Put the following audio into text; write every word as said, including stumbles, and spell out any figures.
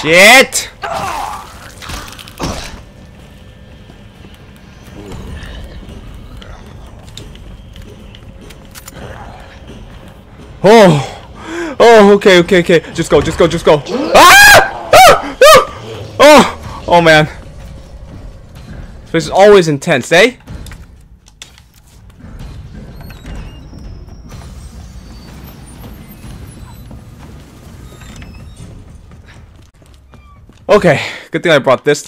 Shit! Oh, oh, okay, okay, okay. Just go, just go, just go. Ah! Ah! Ah! Oh, oh man. So this is always intense, eh? Okay, good thing I brought this.